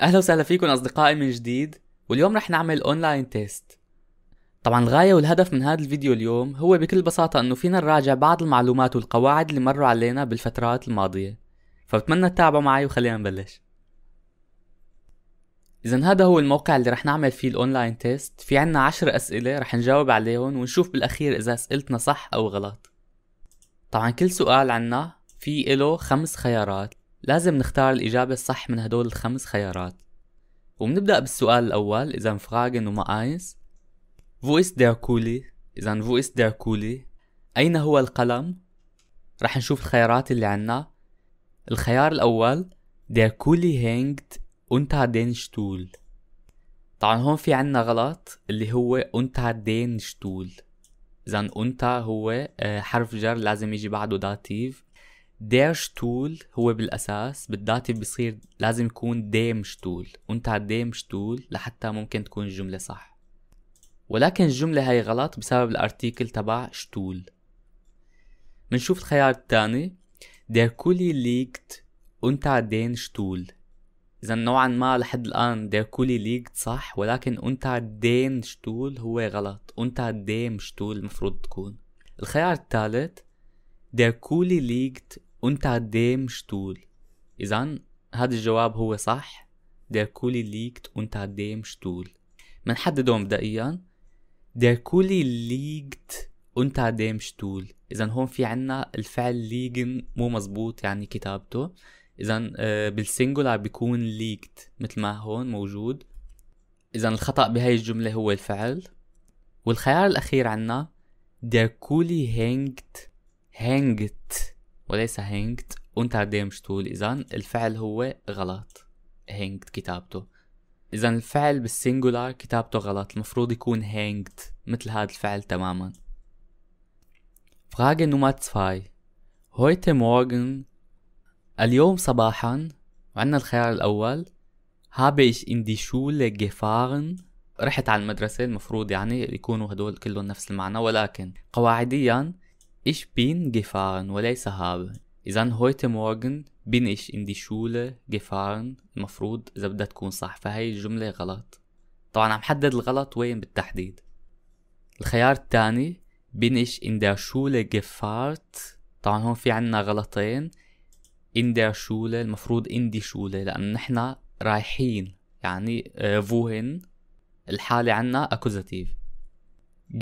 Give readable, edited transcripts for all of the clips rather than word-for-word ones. اهلا وسهلا فيكم اصدقائي من جديد. واليوم رح نعمل اونلاين تيست. طبعا الغايه والهدف من هذا الفيديو اليوم هو بكل بساطه انه فينا نراجع بعض المعلومات والقواعد اللي مروا علينا بالفترات الماضيه، فبتمنى تتابعوا معي وخلينا نبلش. اذا هذا هو الموقع اللي رح نعمل فيه الاونلاين تيست. في عنا 10 اسئله رح نجاوب عليهم ونشوف بالاخير اذا اسئلتنا صح او غلط. طبعا كل سؤال عنا في له 5 خيارات، لازم نختار الإجابة الصح من هدول ال5 خيارات. وبنبدأ بالسؤال الأول، إذا فراغن وما آينس. Wo ist der Kuli؟ إذا Wo ist der Kuli؟ أين هو القلم؟ رح نشوف الخيارات اللي عنا. الخيار الأول Der Kuli hängt unter den Stuhl. طبعا هون في عنا غلط اللي هو unter den Stuhl. إذا unter هو حرف جر لازم يجي بعده داتيف. der Stuhl هو بالأساس بالداتيف بصير لازم يكون dem Stuhl، unter dem Stuhl لحتى ممكن تكون الجملة صح، ولكن الجملة هاي غلط بسبب الارتيكل تبع Stuhl. منشوف الخيار الثاني der Kuli liegt unter den Stuhl. إذا نوعا ما لحد الآن der Kuli liegt صح، ولكن unter den Stuhl هو غلط، unter dem Stuhl المفروض تكون. الخيار الثالث Der Kuli liegt unter dem Stuhl. إذن هذا الجواب هو صح، Der Kuli liegt unter dem Stuhl. منحددهم مبدئيا Der Kuli liegt unter dem Stuhl. إذن هون في عنا الفعل liegen مو مزبوط يعني كتابته، إذن بالسنجولار بيكون liegt مثل ما هون موجود، إذن الخطأ بهاي الجملة هو الفعل. والخيار الأخير عنا Der Kuli hängt وليس هانجت unter dem Stuhl. إذن الفعل هو غلط، هانجت كتابته، إذن الفعل بالسنجولار كتابته غلط، المفروض يكون هانجت مثل هذا الفعل تماما. Frage Nummer 2 heute morgen اليوم صباحا. وعندنا الخيار الأول habe ich in die Schule gefahren، رحت على المدرسة، المفروض يعني يكونوا هدول كلهم نفس المعنى، ولكن قواعديا Ich bin gefahren وليس habe. إذن heute morgen bin ich in die Schule gefahren المفروض إذا بدها تكون صح، فهي الجملة غلط. طبعا عم حدد الغلط وين بالتحديد. الخيار الثاني bin ich in der Schule gefahren. طبعا هون في عنا غلطين، in der Schule المفروض in die Schule، لأن نحن رايحين يعني wohin، الحالة عنا accusative.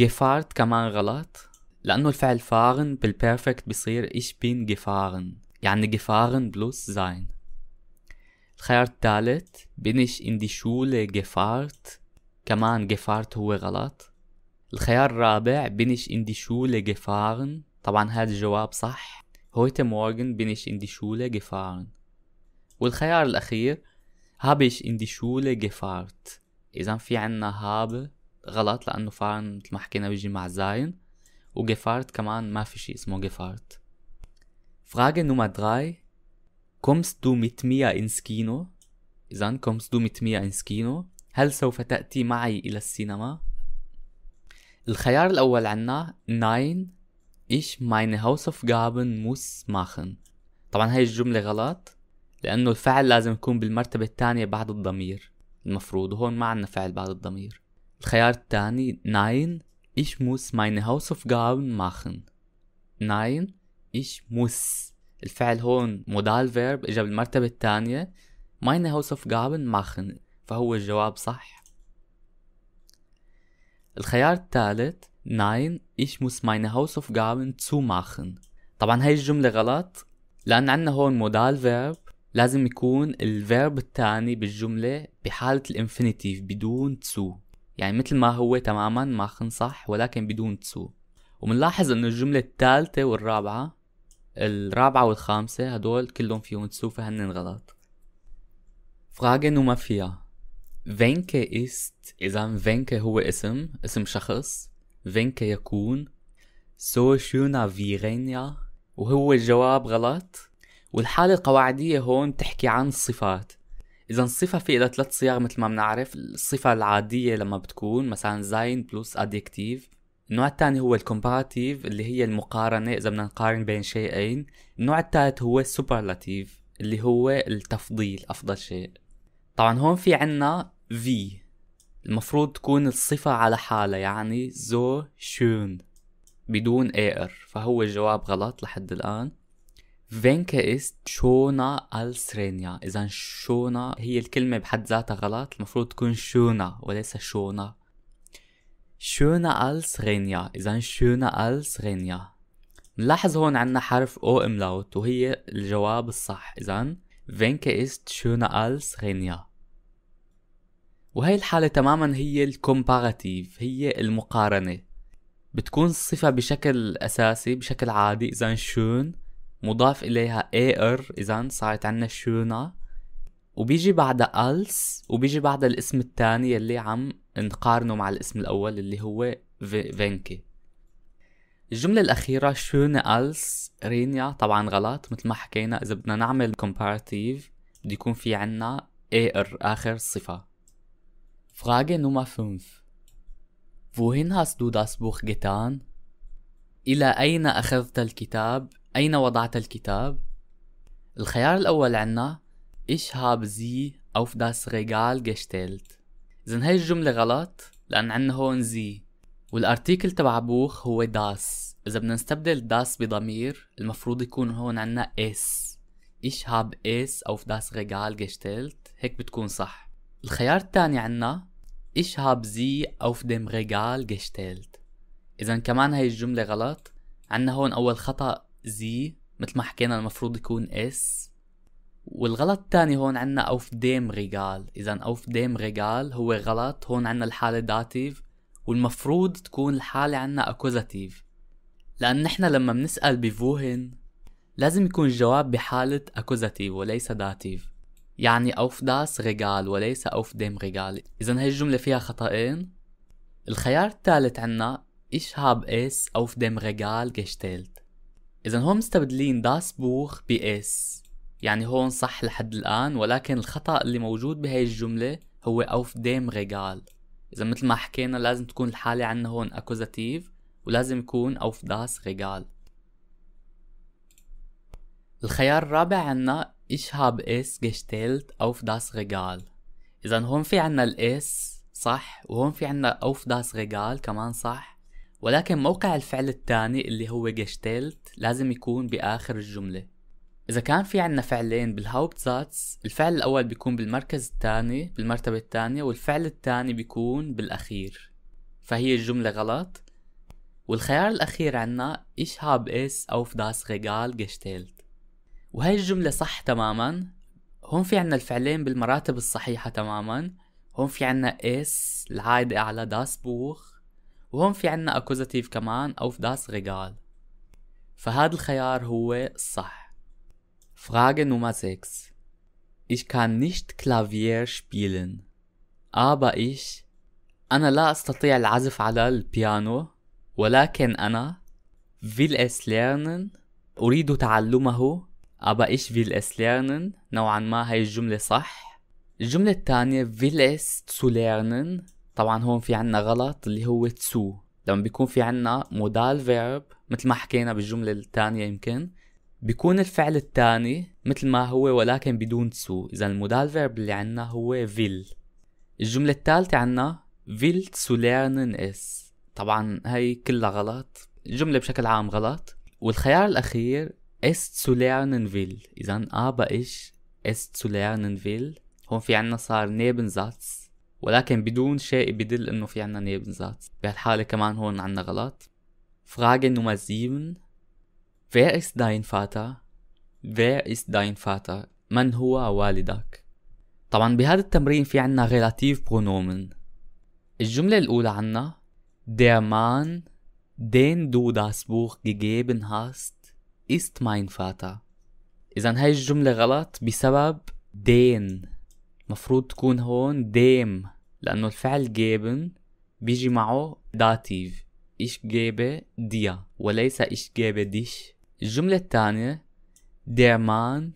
gefahren كمان غلط لأنه الفعل fahren بالperfect بصير ich bin gefahren، يعني gefahren plus sein. الخيار الثالث bin ich in die Schule gefahren، كمان gefahren هو غلط. الخيار الرابع bin ich in die Schule gefahren، طبعا هذا الجواب صح، heute morgen bin ich in die Schule gefahren. والخيار الأخير habe ich in die Schule gefahren. إذا في عنا habe غلط لأنه fahren مثل ما حكينا بيجي مع sein، وجفارت كمان ما في شيء اسمه جفارت. Frage Nummer 3 Kommst du mit mir ins Kino؟ إذن Kommst du mit mir ins Kino؟ هل سوف تأتي معي إلى السينما؟ الخيار الأول عنا Nein ich meine Hausaufgaben muss machen. طبعا هاي الجملة غلط لأنه الفعل لازم يكون بالمرتبة الثانية بعد الضمير المفروض، وهون ما عنا فعل بعد الضمير. الخيار الثاني Nein Ich muss meine Hausaufgaben machen. Nein, ich muss. الفعل هون modal verb اجا بالمرتبة الثانية، meine Hausaufgaben machen، فهو الجواب صح. الخيار الثالث Nein, ich muss meine Hausaufgaben zu machen. طبعا هاي الجملة غلط لأن عنا هون modal verb لازم يكون الverb الثاني بالجملة بحالة الانفينيتيف بدون zu، يعني مثل ما هو تماما ماخن صح ولكن بدون تسو. ومنلاحظ انه الجملة الثالثة والرابعة، الرابعة والخامسة هدول كلهم فيهم تسو فهنن غلط. Frage Nummer 4 Wenke ist. إذا Wenke هو اسم شخص، Wenke يكون so schöner wie Renia، وهو الجواب غلط. والحالة القواعدية هون بتحكي عن الصفات، إذا الصفة في إلها 3 صيغ مثل ما بنعرف. الصفة العادية لما بتكون مثلا زين بلس أديكتيف. النوع الثاني هو الكومباراتيف اللي هي المقارنة إذا بدنا نقارن بين شيئين. النوع الثالث هو السوبرلاتيف اللي هو التفضيل أفضل شيء. طبعا هون في عنا في المفروض تكون الصفة على حالها، يعني زو شون بدون اير، فهو الجواب غلط لحد الآن. فينكا است شونا السرينيا، إذا شونا هي الكلمة بحد ذاتها غلط، المفروض تكون شونا وليس شونا. شونا السرينيا، إذا شونا السرينيا. نلاحظ هون عنا حرف او املاوت وهي الجواب الصح، إذا فينكا است شونا السرينيا. وهي الحالة تماما هي الكومباراتيف، هي المقارنة، بتكون الصفة بشكل أساسي بشكل عادي، إذا شون مضاف إليها إير، إذا صارت عنا شونا، وبيجي بعدها ألس، وبيجي بعدها الاسم الثاني اللي عم نقارنه مع الاسم الأول اللي هو فينكي. الجملة الأخيرة شونا ألس رينيا طبعا غلط، مثل ما حكينا إذا بدنا نعمل كومباراتيف بده يكون في عنا إير آخر صفة. Frage Nummer 5. Wohin hast du das Buch getan? إلى أين أخذت الكتاب؟ أين وضعت الكتاب؟ الخيار الأول عنا Ich habe sie auf das Regal gestellt. إذن هاي الجملة غلط لأن عنا هون sie والأرتيكل تبع بوخ هو das، إذا بدنا نستبدل das بضمير المفروض يكون هون عنا es. Ich habe es auf das Regal gestellt، هيك بتكون صح. الخيار الثاني عنا Ich habe sie auf dem Regal gestellt، إذا كمان هاي الجملة غلط، عنا هون أول خطأ sie مثل ما حكينا المفروض يكون اس، والغلط الثاني هون عنا auf dem Regal، إذا auf dem Regal هو غلط، هون عنا الحالة داتيف والمفروض تكون الحالة عنا أكوزاتيف، لأن نحن لما بنسأل بفوهن لازم يكون الجواب بحالة أكوزاتيف وليس داتيف، يعني auf das Regal وليس auf dem Regal. إذن هاي الجملة فيها خطأين. الخيار الثالث عنا Ich habe es auf dem Regal gestellt، إذن هون مستبدلين das Buch ب es، يعني هون صح لحد الآن، ولكن الخطأ اللي موجود بهاي الجملة هو auf dem Regal، إذا مثل ما حكينا لازم تكون الحالة عنا هون أكوزاتيف ولازم يكون auf das Regal. الخيار الرابع عنا Ich habe es gestellt auf das Regal، إذا هون في عنا الإس صح، وهون في عنا auf das Regal كمان صح، ولكن موقع الفعل الثاني اللي هو gestellt لازم يكون بآخر الجملة. إذا كان في عنا فعلين بالهاوبتزاتس، الفعل الأول بيكون بالمركز الثاني بالمرتبة الثانية، والفعل الثاني بيكون بالأخير، فهي الجملة غلط. والخيار الأخير عنا Ich habe es auf das Regal gestellt، وهي الجملة صح تماما، هون في عنا الفعلين بالمراتب الصحيحة تماما، هون في عنا اس العائدة على das Buch، وهون في عنا أكوزاتيف كمان auf das Regal، فهذا الخيار هو الصح. Frage Nummer 6. Ich kann nicht Klavier spielen aber ich، أنا لا أستطيع العزف على البيانو، ولكن أنا will es lernen، أريد تعلمه، aber ich will es lernen، نوعا ما هاي الجملة صح. الجملة الثانية will es zu lernen، طبعا هون في عنا غلط اللي هو zu، لما بيكون في عنا modal verb مثل ما حكينا بالجملة الثانية يمكن بيكون الفعل الثاني مثل ما هو ولكن بدون zu، إذا المodal verb اللي عنا هو will. الجملة الثالثة عنا will zu lernen es، طبعا هاي كلها غلط، الجملة بشكل عام غلط. والخيار الأخير es zu lernen will، إذن aber ich es zu lernen will، هون في عنا صار Nebensatz ولكن بدون شيء بدل إنه في عنا Nebensatz، بهالحالة كمان هون عنا غلط. Frage Nummer 7. Wer ist dein Vater? Wer ist dein Vater؟ من هو والدك؟ طبعا بهذا التمرين في عنا relative pronomen. الجملة الأولى عنا Der Mann den du das Buch gegeben hast ist mein Vater، إذا هاي الجملة غلط بسبب den، مفروض تكون هون dem لأنه الفعل geben بيجي معه dativ ich gebe dir وليس ich gebe dich. الجملة الثانية der Mann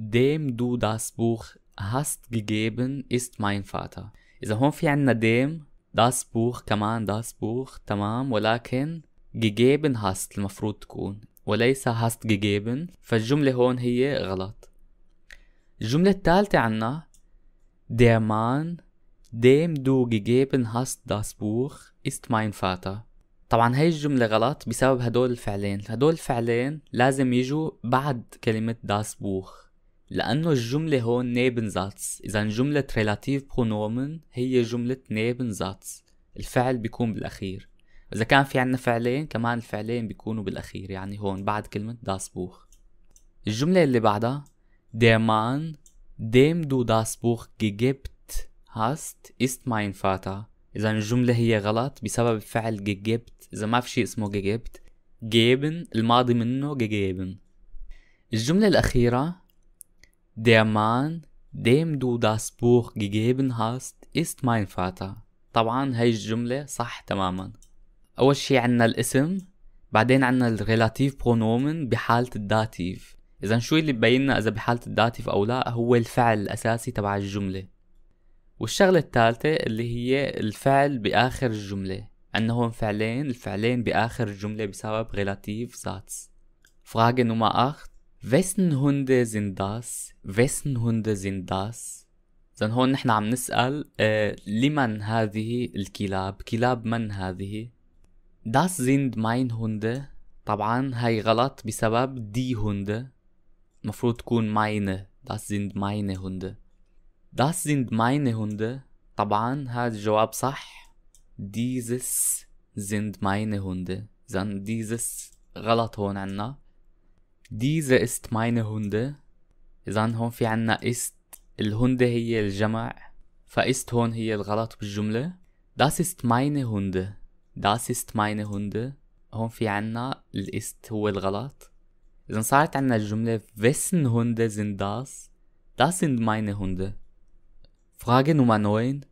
dem du das Buch hast gegeben ist mein Vater، إذا هون في عنا dem das Buch كمان das Buch تمام، ولكن gegeben hast المفروض تكون وليس hast gegeben، فالجملة هون هي غلط. الجملة الثالثة عنا Der Mann, dem du gegeben hast das Buch, ist mein Vater. طبعا هاي الجملة غلط بسبب هدول الفعلين. هدول الفعلين لازم يجوا بعد كلمة das Buch، لأنه الجملة هون neben Satz. إذا جملة relative pronomen هي جملة neben Satz، الفعل بيكون بالأخير. إذا كان في عنا فعلين كمان الفعلين بيكونوا بالأخير، يعني هون بعد كلمة das Buch. الجملة اللي بعدها Der Mann, dem du das Buch gegeben hast, ist mein Vater. إذا الجملة هي غلط بسبب فعل gegeben. إذا ما في شيء اسمه gegeben، geben الماضي منه gegeben. الجملة الأخيرة Der Mann, dem du das Buch gegeben hast, ist mein Vater. طبعا هاي الجملة صح تماما. أول شي عنا الاسم، بعدين عنا الريلاتيف برونومن بحالة الداتيف. إذا شو اللي ببيننا إذا بحالة الداتيف أو لا؟ هو الفعل الأساسي تبع الجملة. والشغلة الثالثة اللي هي الفعل بآخر الجملة. عنا هون فعلين، الفعلين بآخر الجملة بسبب ريلاتيف ساتس. Frage Nummer 8: Wessen Hunde sind das? Wessen Hunde sind das? إذا هون نحن عم نسأل لمن هذه الكلاب؟ كلاب من هذه؟ Das sind mein Hunde. طبعا هاي غلط بسبب die Hunde، المفروض تكون meine. Das sind meine Hunde. Das sind meine Hunde. طبعا هذا الجواب صح، dieses sind meine Hunde. إذن dieses غلط هون عنا، diese ist meine Hunde. إذن هون في عنا ist، الهنده هي الجمع، فist هون هي الغلط بالجملة. das ist meine Hunde. das ist meine Hunde. هون في عنا الist هو الغلط. إذن صارت عنا الجملة wessen Hunde sind das? das sind meine Hunde. Frage Nummer 9: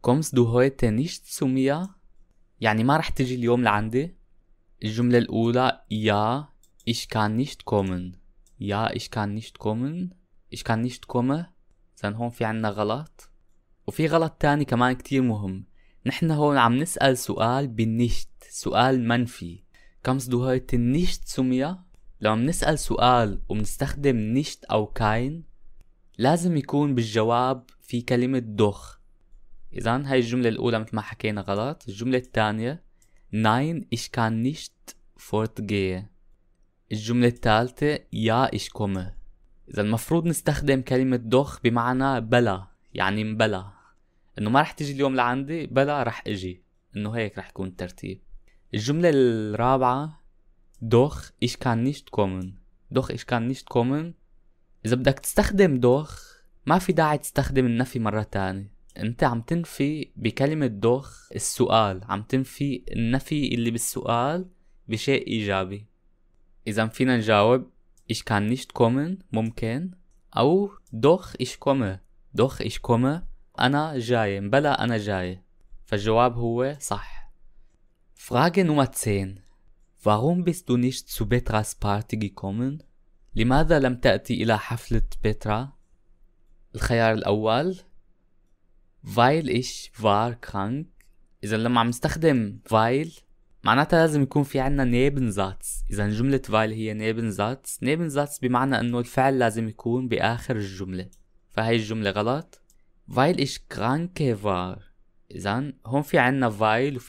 Kommst du heute nicht zu mir؟ يعني ما رح تجي اليوم لعندي؟ الجملة الأولى Ja, ich kann nicht kommen. Ja, ich kann nicht kommen. Ich kann nicht kommen. إذن هون في عنا غلط. وفي غلط تاني كمان كتير مهم، نحن هون عم نسأل سؤال بالنشت، سؤال منفي. Kommst du heute nicht zu mir؟ لو عم نسأل سؤال وبنستخدم nicht أو kein لازم يكون بالجواب في كلمة دوخ. إذن هاي الجملة الأولى مثل ما حكينا غلط. الجملة الثانية Nein, ich kann nicht fortgehen. الجملة الثالثة Ja, ich komme. إذا المفروض نستخدم كلمة دوخ بمعنى بلا، يعني مبلا، إنه ما رح تجي اليوم لعندي، بلا رح أجي، إنه هيك رح يكون الترتيب. الجملة الرابعة دوخ ich kann nicht kommen. دوخ ich kann nicht kommen. إذا بدك تستخدم دوخ ما في داعي تستخدم النفي مرة تاني، انت عم تنفي بكلمة دوخ السؤال، عم تنفي النفي اللي بالسؤال بشيء إيجابي. إذا فينا نجاوب ich kann nicht kommen ممكن، أو doch ich komme. doch ich komme أنا جاي، بلا أنا جاي، فالجواب هو صح. Frage Nummer 10: Warum bist du nicht zu Petras Party gekommen؟ لماذا لم تأتي إلى حفلة بترا؟ الخيار الأول weil ich war krank. إذا لما عم نستخدم weil معناتها لازم يكون في عنا neben Satz. إذا جملة weil هي neben Satz. neben Satz بمعنى إنه الفعل لازم يكون بآخر الجملة، فهي الجملة غلط. weil ich krank war. إذا هون في عنا weil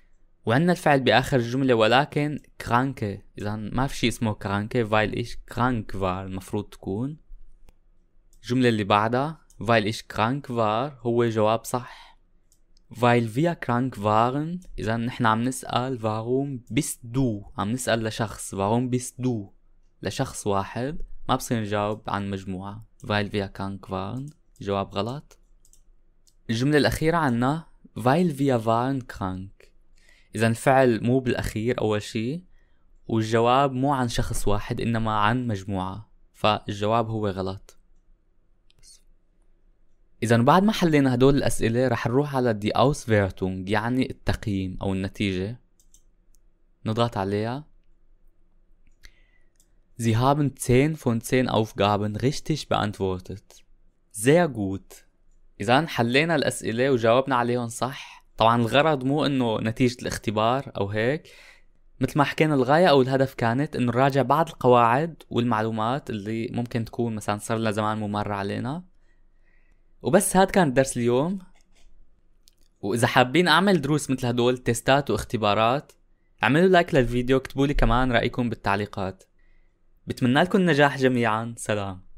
وعنا الفعل بآخر الجملة ولكن krank، إذا ما في شيء اسمه krank. weil ich krank war المفروض تكون. الجملة اللي بعدها weil ich krank war هو جواب صح، weil wir krank waren. إذا نحن عم نسأل warum bist du، عم نسأل لشخص، warum bist du لشخص واحد، ما بصير نجاوب عن مجموعة. weil wir krank waren جواب غلط. الجملة الأخيرة عنا weil wir waren krank. إذا الفعل مو بالأخير أول شي، والجواب مو عن شخص واحد إنما عن مجموعة، فالجواب هو غلط. إذا بعد ما حلينا هدول الأسئلة رح نروح على دي Auswertung، يعني التقييم أو النتيجة. نضغط عليها. Sie haben 10 von 10 Aufgaben richtig beantwortet. Sehr gut. إذا حلينا الأسئلة وجاوبنا عليهم صح. طبعا الغرض مو إنه نتيجة الاختبار أو هيك، مثل ما حكينا الغاية أو الهدف كانت إنه نراجع بعض القواعد والمعلومات اللي ممكن تكون مثلا صار لنا زمان مو مر علينا، وبس هاد كان درس اليوم. واذا حابين اعمل دروس مثل هدول تيستات واختبارات اعملوا لايك للفيديو، اكتبوا لي كمان رايكم بالتعليقات. بتمنى لكم النجاح جميعا، سلام.